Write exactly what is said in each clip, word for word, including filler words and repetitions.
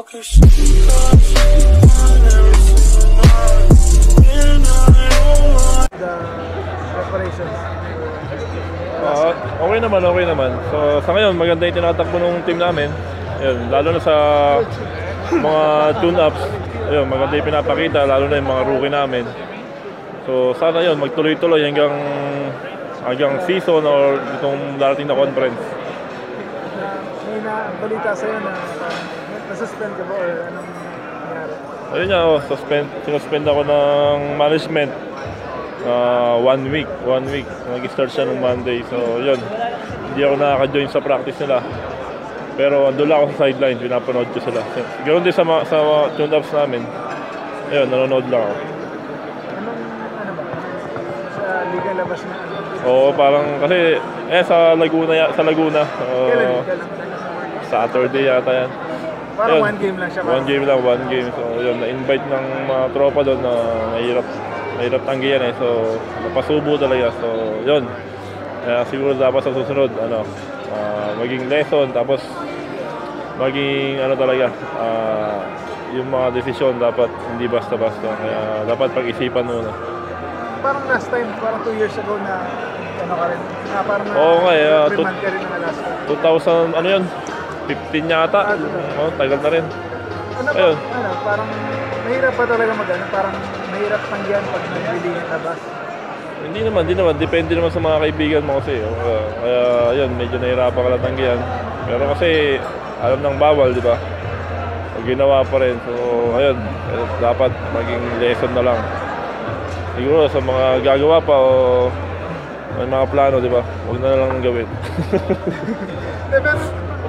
Uh, okay naman, okay naman. So sa ngayon maganda yung tinatakbo ng team namin. Ayun, lalo na sa mga tune-ups. Ayun, maganda yung pinapakita, lalo na yung mga rookie namin. So sana yun, magtuloy-tuloy hanggang, hanggang season or itong darating na conference. May nabalita sa'yo na nasuspend ka ba or anong nangyari? Ayun nga, oh, suspend, sinuspend ako ng management. Uh, one week, one week. Nag-start siya nung Monday. So, yun. Hindi ako nakaka-join sa practice nila. Pero andun lang ako sa sideline. Pinapanood ko sila. Ganoon din sa, sa uh, tune-ups namin. Ayun, nanonood lang ako. Anong, ano ba? Sa ligang labas na? Oo, parang kasi, eh, sa Laguna. Sa Laguna. Uh, Kailan? Saturday yata yan. Parang ayun, one game lang siya. One game lang, one game. So, yun. Na-invite ng mga tropa doon na mahirap. Mahirap tanggihan eh, so napasubo talaga, so yun, uh, siguro dapat sa susunod, ano, uh, maging lesson, tapos maging ano talaga, uh, yung mga desisyon dapat hindi basta-basta, kaya dapat pag-isipan muna. Parang last time, parang two years ago na, ano ka rin, na parang oo, na okay, uh, reprimand ka rin ng last time. two thousand, ano yun, fifteen yata, ah, oh, tagal na rin. Ano ba, ano, parang mahirap pa talaga mag-ano, parang mahirap panggihan pag nagbibigyan labas? Hindi naman, hindi naman. Depende naman sa mga kaibigan mo kasi. Uh, kaya yun, medyo nahirapan ka lang tanggihan. Pero kasi alam ng bawal, di ba? Pag ginawa pa rin. So, ayun, dapat maging lesson na lang. Siguro sa mga gagawa pa o may mga plano, di ba? Huwag na lang gawin. Pero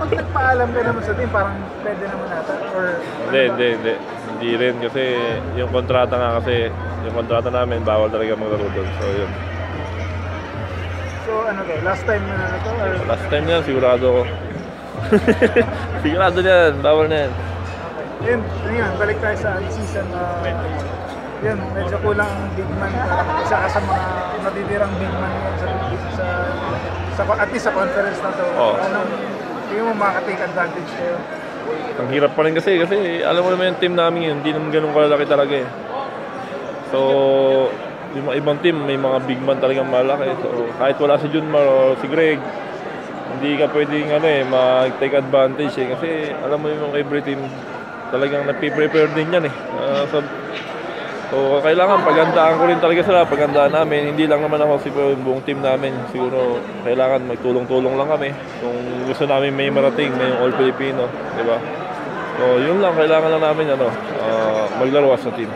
pag nagpaalam ka naman sa team, parang pwede naman natin? Or, hindi, hindi, hindi. Hindi rin kasi yung kontrata nga kasi, yung kontrata namin, bawal talaga maglaro doon. So, yun. So, ano kayo? Last time na nato? Or... Last time na, sigurado ko. Sigurado yan, bawal na yan. Okay. And, yun, balik tayo sa season. Uh, yun, medyo kulang ang big man. Uh, isa ka sa mga natitirang big man sa, sa, sa, at least sa conference na to. Oh. Anong, hindi mo makaka-take advantage kayo. Ang hirap pa rin kasi, kasi alam mo naman yung team namin yun, hindi naman ganun kalalaki talaga eh. So, yung mga ibang team, may mga big man talagang malaki. So, kahit wala si Junmar o si Greg, hindi ka pwedeng ano eh, mag-take advantage eh. Kasi alam mo yung every team, talagang napiprepare din yan eh. Uh, so, so, kailangan paghandaan ko rin talaga sila, paghandaan namin. Hindi lang naman ako, siguro yung buong team namin. Siguro, kailangan magtulong-tulong lang kami. Kung gusto namin may marating, may yung All-Filipino, di ba? So, yun lang, kailangan lang namin, ano, uh, maglaro as a team.